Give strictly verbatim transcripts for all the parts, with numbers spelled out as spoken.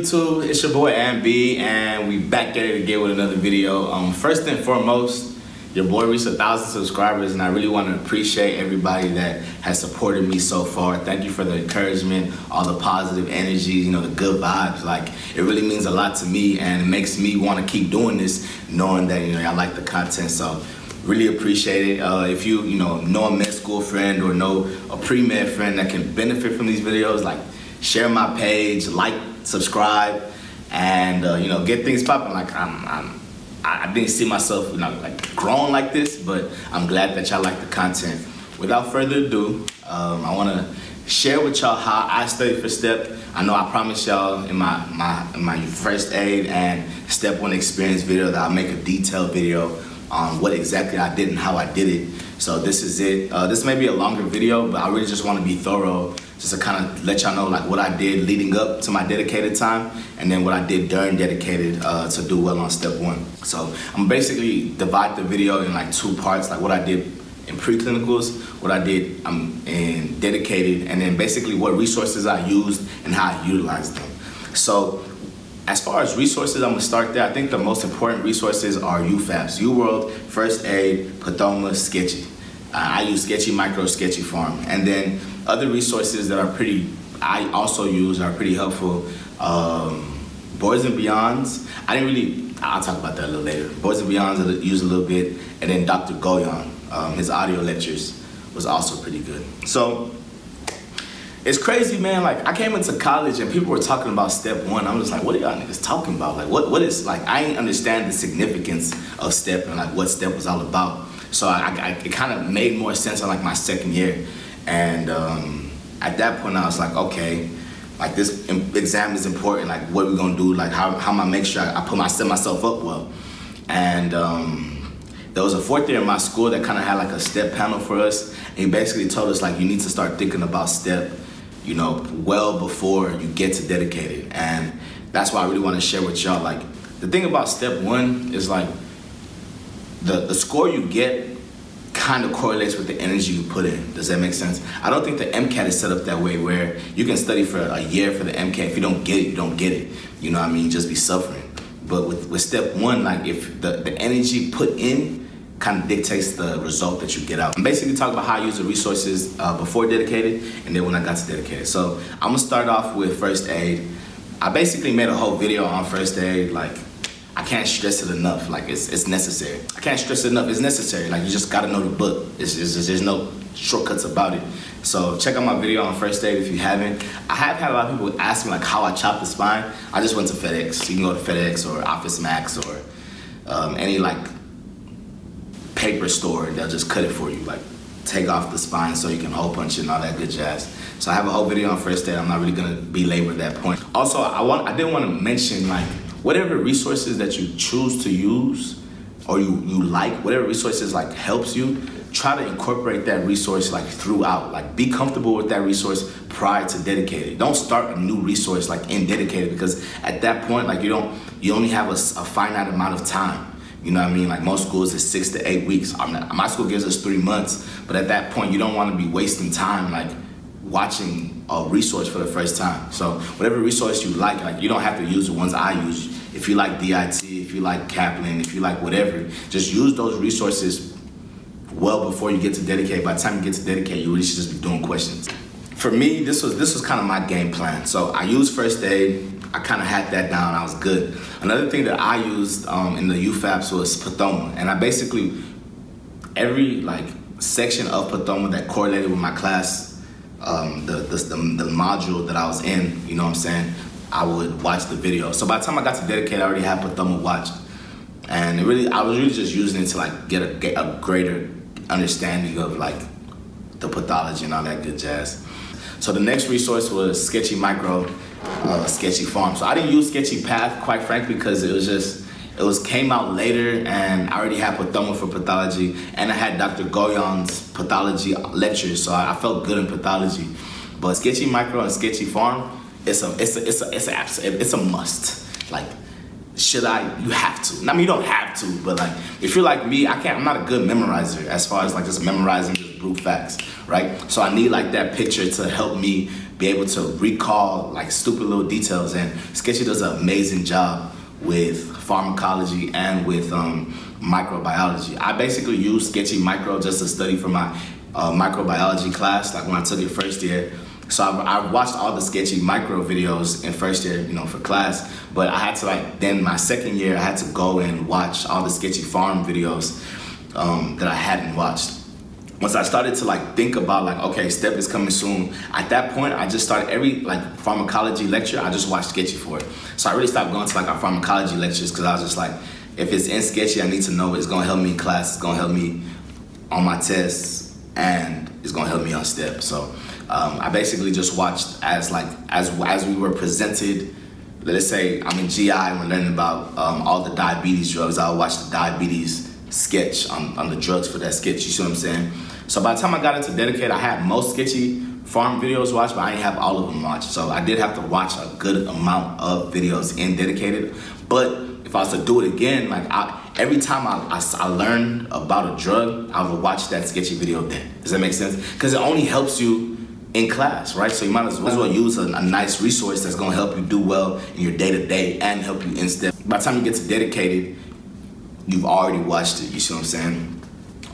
YouTube, it's your boy M B, and we back at it again with another video. Um, first and foremost, your boy reached a thousand subscribers, and I really want to appreciate everybody that has supported me so far. Thank you for the encouragement, all the positive energy, you know, the good vibes. Like, it really means a lot to me, and it makes me want to keep doing this, knowing that, you know, I like the content. So really appreciate it. Uh, if you, you know, know a med school friend or know a pre-med friend that can benefit from these videos, like, share my page, like, subscribe, and uh, you know, get things popping. Like I'm, I'm, I didn't see myself, you know, like growing like this, but I'm glad that y'all like the content. Without further ado, um, I want to share with y'all how I studied for STEP. I know I promised y'all in my my in my first aid and STEP one experience video that I'll make a detailed video on what exactly I did and how I did it. So this is it. Uh, this may be a longer video, but I really just want to be thorough, just to kind of let y'all know like what I did leading up to my dedicated time, and then what I did during dedicated uh, to do well on step one. So I'm basically divide the video in like two parts, like what I did in preclinicals, what I did um, in dedicated, and then basically what resources I used and how I utilized them. So as far as resources, I'm gonna start there. I think the most important resources are U FAPs, UWorld, First Aid, Pathoma, Sketchy. I use Sketchy Micro, Sketchy Pharm. And then other resources that are pretty, I also use, are pretty helpful. Um, Boards and Beyonds, I didn't really, I'll talk about that a little later. Boards and Beyonds I use a little bit. And then Doctor Goljan, um, his audio lectures was also pretty good. So it's crazy, man. Like, I came into college and people were talking about step one. I'm just like, what are y'all niggas talking about? Like, what, what is, like, I didn't understand the significance of step and like what step was all about. So I, I, it kind of made more sense on like my second year, and um, at that point I was like, okay, like this exam is important. Like, what are we gonna do? Like, how how am I make sure I, I put my set myself up well? And um, there was a fourth year in my school that kind of had like a step panel for us, and he basically told us like you need to start thinking about step, you know, well before you get to dedicated, and that's why I really want to share with y'all. Like, the thing about step one is like, The, the score you get kind of correlates with the energy you put in. Does that make sense? I don't think the MCAT is set up that way where you can study for a year for the MCAT. If you don't get it, you don't get it. You know what I mean? You just be suffering. But with, with step one, like if the, the energy put in kind of dictates the result that you get out. I'm basically talking about how I use the resources uh, before dedicated and then when I got to dedicated. So I'm gonna start off with First Aid. I basically made a whole video on First Aid. Like, I can't stress it enough, like it's, it's necessary. I can't stress it enough, it's necessary. Like, you just gotta know the book. It's, it's, it's, there's no shortcuts about it. So check out my video on First Aid if you haven't. I have had a lot of people ask me like how I chop the spine. I just went to FedEx. You can go to FedEx or Office Max or um, any like paper store, they'll just cut it for you. Like, take off the spine so you can hole punch it and all that good jazz. So I have a whole video on First Aid. I'm not really gonna belabor that point. Also, I, want, I did wanna mention like, whatever resources that you choose to use or you, you like, whatever resources like helps you, try to incorporate that resource like throughout. Like, be comfortable with that resource prior to dedicated. Don't start a new resource like in dedicated, because at that point, like you don't, you only have a, a finite amount of time. You know what I mean? Like, most schools is six to eight weeks. I'm not, my school gives us three months, but at that point you don't want to be wasting time like watching a resource for the first time. So whatever resource you like, like you don't have to use the ones I use. If you like D I T, if you like Kaplan, if you like whatever, just use those resources well before you get to dedicate. By the time you get to dedicate, you really should just be doing questions. For me, this was this was kind of my game plan. So I used First Aid. I kind of had that down. I was good. Another thing that I used um, in the U FAPs was Pathoma, and I basically every like section of Pathoma that correlated with my class. Um, the, the, the, the module that I was in, you know what I'm saying, I would watch the video. So by the time I got to dedicate, I already had Pathoma watched. And it really, I was really just using it to like get a, get a greater understanding of like the pathology and all that good jazz. So the next resource was Sketchy Micro, uh, Sketchy Pharm. So I didn't use Sketchy Path, quite frankly, because it was just, it was came out later, and I already had Pathoma for pathology, and I had Doctor Goljan's pathology lectures, so I, I felt good in pathology. But Sketchy Micro and Sketchy Pharm, it's a, it's a, it's a, it's a, it's a must. Like, should I, you have to. I mean, you don't have to, but like, if you're like me, I can't, I'm not a good memorizer as far as like just memorizing just brute facts, right? So I need like that picture to help me be able to recall like stupid little details, and Sketchy does an amazing job with pharmacology and with um, microbiology. I basically use Sketchy Micro just to study for my uh, microbiology class, like when I took it first year. So I, I watched all the Sketchy Micro videos in first year, you know, for class, but I had to like, then my second year, I had to go and watch all the Sketchy Pharm videos um, that I hadn't watched. Once I started to like think about like, okay, STEP is coming soon. At that point, I just started every like pharmacology lecture, I just watched Sketchy for it. So I really stopped going to like our pharmacology lectures because I was just like, if it's in Sketchy, I need to know it's gonna help me in class, it's gonna help me on my tests, and it's gonna help me on STEP. So. Um, I basically just watched as like as as we were presented. Let's say I'm in G I and we're learning about um, all the diabetes drugs. I'll watch the diabetes sketch on, on the drugs for that sketch. You see what I'm saying? So by the time I got into Dedicated, I had most Sketchy Pharm videos watched, but I didn't have all of them watched. So I did have to watch a good amount of videos in Dedicated. But if I was to do it again, like I, every time I, I, I learned about a drug, I would watch that Sketchy video then. Does that make sense? Because it only helps you in class, right? So you might as well, as well use a, a nice resource that's gonna help you do well in your day-to-day and help you in STEP. By the time you get to Dedicated, you've already watched it, you see what I'm saying?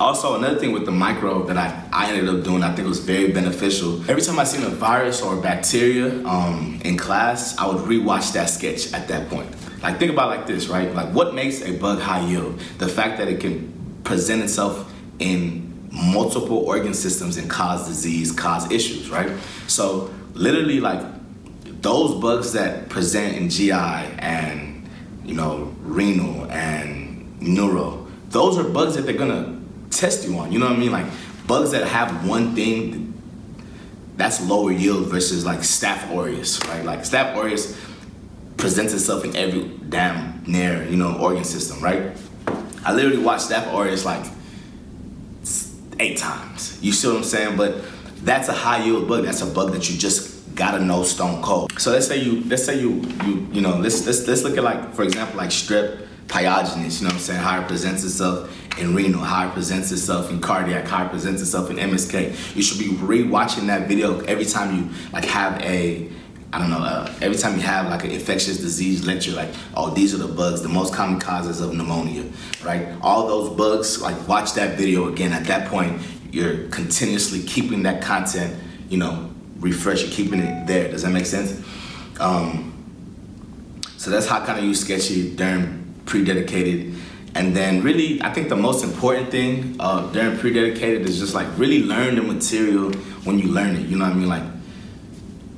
Also, another thing with the micro that I, I ended up doing, I think it was very beneficial. Every time I seen a virus or a bacteria um, in class, I would re-watch that sketch at that point. Like, think about it like this, right? Like, what makes a bug high yield? The fact that it can present itself in multiple organ systems and cause disease, cause issues, right? So literally like those bugs that present in G I and, you know, renal and neuro, those are bugs that they're gonna test you on, you know what I mean? Like bugs that have one thing, that's lower yield versus like Staph aureus, right? Like Staph aureus presents itself in every damn near, you know, organ system, right? I literally watched Staph aureus like eight times. You see what I'm saying? But that's a high yield bug. That's a bug that you just gotta know stone cold. So let's say you, let's say you, you, you know, let's let's let's look at like, for example, like strep pyogenes. You know what I'm saying? How it presents itself in renal, how it presents itself in cardiac, how it presents itself in M S K. You should be re-watching that video every time you like have a, I don't know, uh, every time you have like an infectious disease lecture, like, oh, these are the bugs, the most common causes of pneumonia, right? All those bugs, like watch that video again. At that point, you're continuously keeping that content, you know, refresh, you're keeping it there. Does that make sense? Um, so that's how I kind of use Sketchy during pre-dedicated. And then really, I think the most important thing uh, during pre-dedicated is just like really learn the material when you learn it, you know what I mean? Like,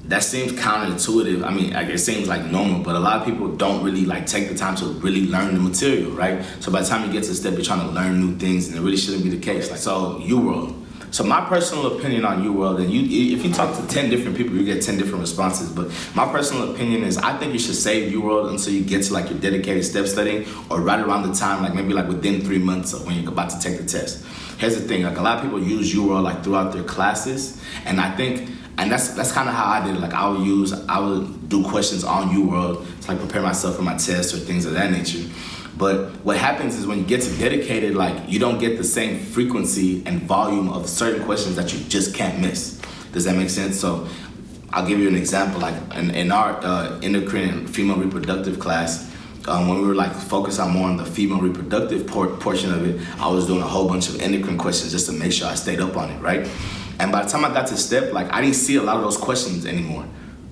that seems counterintuitive. I mean, it seems like normal, but a lot of people don't really like take the time to really learn the material, right? So by the time you get to STEP, you're trying to learn new things, and it really shouldn't be the case. Like, so UWorld. So my personal opinion on UWorld, and you, if you talk to ten different people, you get ten different responses, but my personal opinion is I think you should save UWorld until you get to like your dedicated STEP studying, or right around the time, like maybe like within three months of when you're about to take the test. Here's the thing, like a lot of people use UWorld like throughout their classes, and I think, and that's that's kind of how I did it. Like I would use, I would do questions on UWorld to like prepare myself for my tests or things of that nature. But what happens is when you get to dedicated, like you don't get the same frequency and volume of certain questions that you just can't miss. Does that make sense? So I'll give you an example. Like in, in our uh, endocrine and female reproductive class, Um, when we were like focused on more on the female reproductive por portion of it, I was doing a whole bunch of endocrine questions just to make sure I stayed up on it, right? And by the time I got to STEP, like I didn't see a lot of those questions anymore.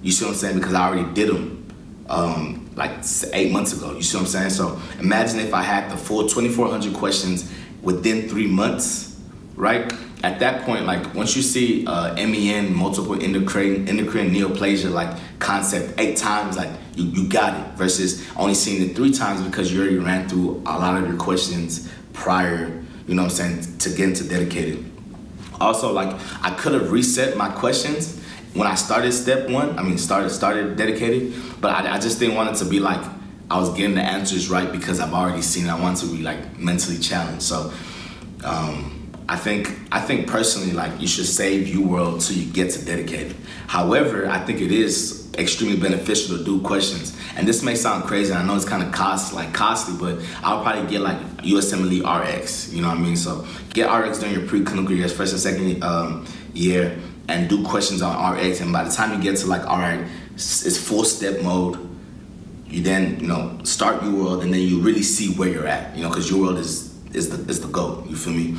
You see what I'm saying? Because I already did them um, like eight months ago. You see what I'm saying? So imagine if I had the full twenty-four hundred questions within three months, right? At that point, like once you see uh, M E N, multiple endocrine, endocrine neoplasia, like concept eight times, like you, you got it versus only seeing it three times because you already ran through a lot of your questions prior, you know what I'm saying, to get into dedicated. Also, like I could have reset my questions when I started STEP one, I mean started started dedicated, but I, I just didn't want it to be like I was getting the answers right because I've already seen it. I wanted to be like mentally challenged. So. Um, I think I think personally, like you should save UWorld till you get to dedicated. However, I think it is extremely beneficial to do questions And this may sound crazy, I know it's kind of cost, like costly, but I'll probably get like U S M L E R X, you know what I mean? So get R X during your pre-clinical years, first and second um, year, and do questions on R X. And by the time you get to like, all right, it's full step mode, you then, you know, start UWorld, and then you really see where you're at, you know, because UWorld is, is, the, is the goal, you feel me?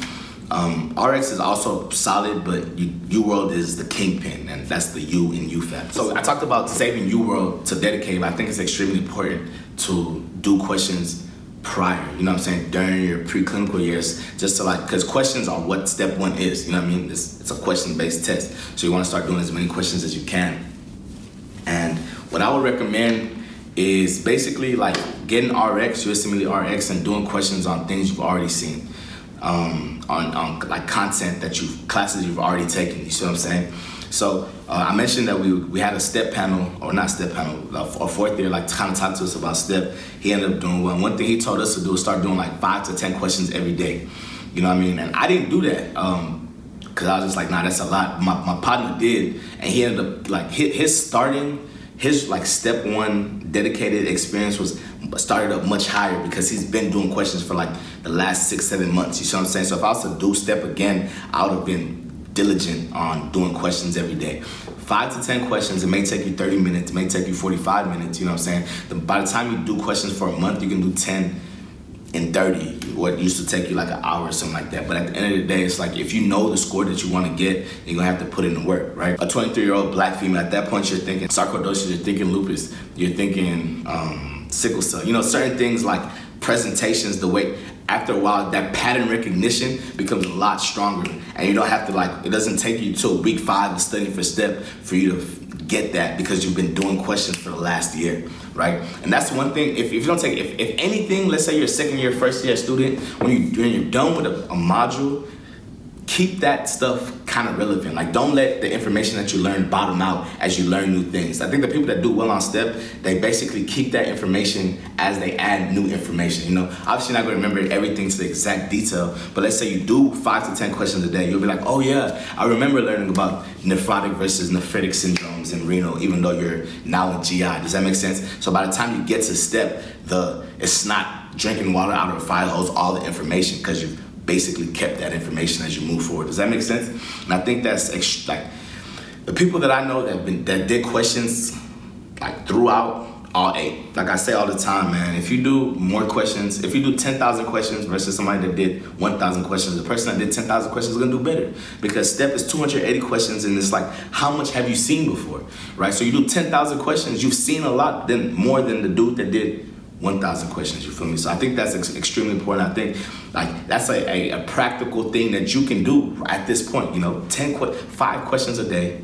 Um, R X is also solid, but UWorld is the kingpin, and that's the U in U FAP. So I talked about saving UWorld to dedicate, but I think it's extremely important to do questions prior, you know what I'm saying, during your preclinical years, just to like, because questions are what step one is, you know what I mean? It's, it's a question-based test, so you want to start doing as many questions as you can. And what I would recommend is basically like getting R X, U S M L E R X, and doing questions on things you've already seen. Um, on, on like content that you've, classes you've already taken, you see what I'm saying? So uh, I mentioned that we, we had a STEP panel, or not STEP panel, our fourth year, like to kind of talk to us about STEP. He ended up doing one. One thing he told us to do is start doing like five to ten questions every day. You know what I mean? And I didn't do that. Um, Cause I was just like, nah, that's a lot. My, my partner did, and he ended up like his, his starting, his like step one dedicated experience was started up much higher because he's been doing questions for like the last six, seven months. You see what I'm saying? So if I was to do step again, I would have been diligent on doing questions every day. Five to ten questions, it may take you thirty minutes, it may take you forty-five minutes, you know what I'm saying? By the time you do questions for a month, you can do ten in thirty, what used to take you like an hour or something like that. But at the end of the day, it's like, if you know the score that you want to get, you're gonna have to put in the work, right? A twenty-three year old black female, at that point, you're thinking sarcoidosis, you're thinking lupus, you're thinking um, sickle cell, you know, certain things like presentations, the way, after a while, that pattern recognition becomes a lot stronger. And you don't have to like, it doesn't take you till week five of studying for STEP for you to get that, because you've been doing questions for the last year, right? And that's one thing, if, if you don't take, if, if anything, let's say you're a second year, first year student, when, you, when you're done with a, a module, keep that stuff kind of relevant. Like, don't let the information that you learn bottom out as you learn new things. I think the people that do well on STEP, they basically keep that information as they add new information. You know, obviously you're not going to remember everything to the exact detail, but let's say you do five to ten questions a day, you'll be like, oh yeah, I remember learning about nephrotic versus nephritic syndromes in renal, even though you're now in G I. Does that make sense? So by the time you get to STEP, the it's not drinking water out of a fire hose, all the information, because you've basically kept that information as you move forward. Does that make sense? And I think that's ex like the people that I know that have been, that did questions like throughout all eight. Like I say all the time, man, if you do more questions, if you do ten thousand questions versus somebody that did one thousand questions, the person that did ten thousand questions is gonna do better, because STEP is two hundred eighty questions, and it's like, how much have you seen before, right? So you do ten thousand questions, you've seen a lot then more than the dude that did one thousand questions, you feel me? So I think that's ex extremely important. I think like that's a, a, a practical thing that you can do at this point, you know, ten qu five questions a day.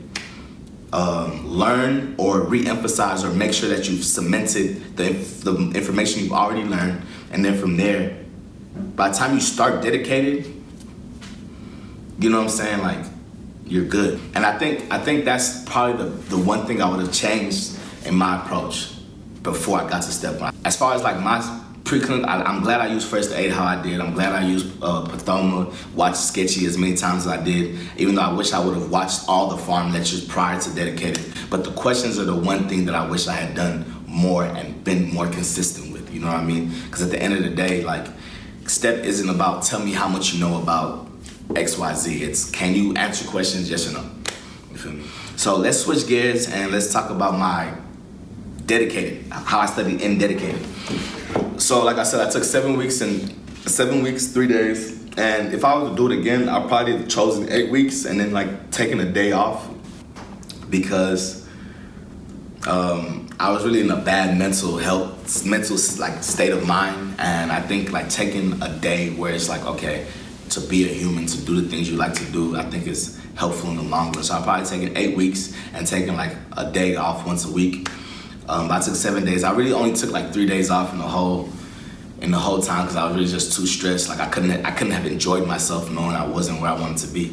Um, learn or re-emphasize or make sure that you've cemented the, the information you've already learned. And then from there, by the time you start dedicated, you know what I'm saying? Like, you're good. And I think, I think that's probably the, the one thing I would have changed in my approach before I got to step one. As far as like my preclinical, I'm glad I used First Aid how I did. I'm glad I used uh, Pathoma, watched Sketchy as many times as I did, even though I wish I would have watched all the Pharm lectures prior to dedicated. But the questions are the one thing that I wish I had done more and been more consistent with, you know what I mean? Because at the end of the day, like, STEP isn't about tell me how much you know about X Y Z. It's can you answer questions, yes or no, you feel me? So let's switch gears and let's talk about my dedicated, how I studied in dedicated. So like I said, I took seven weeks and seven weeks, three days. And if I was to do it again, I probably have chosen eight weeks and then like taking a day off, because um, I was really in a bad mental health, mental like state of mind. And I think like taking a day where it's like, okay, to be a human, to do the things you like to do, I think is helpful in the long run. So I probably taken eight weeks and taking like a day off once a week. Um, I took seven days. I really only took like three days off in the whole, in the whole time, because I was really just too stressed. Like I couldn't, I couldn't have enjoyed myself knowing I wasn't where I wanted to be.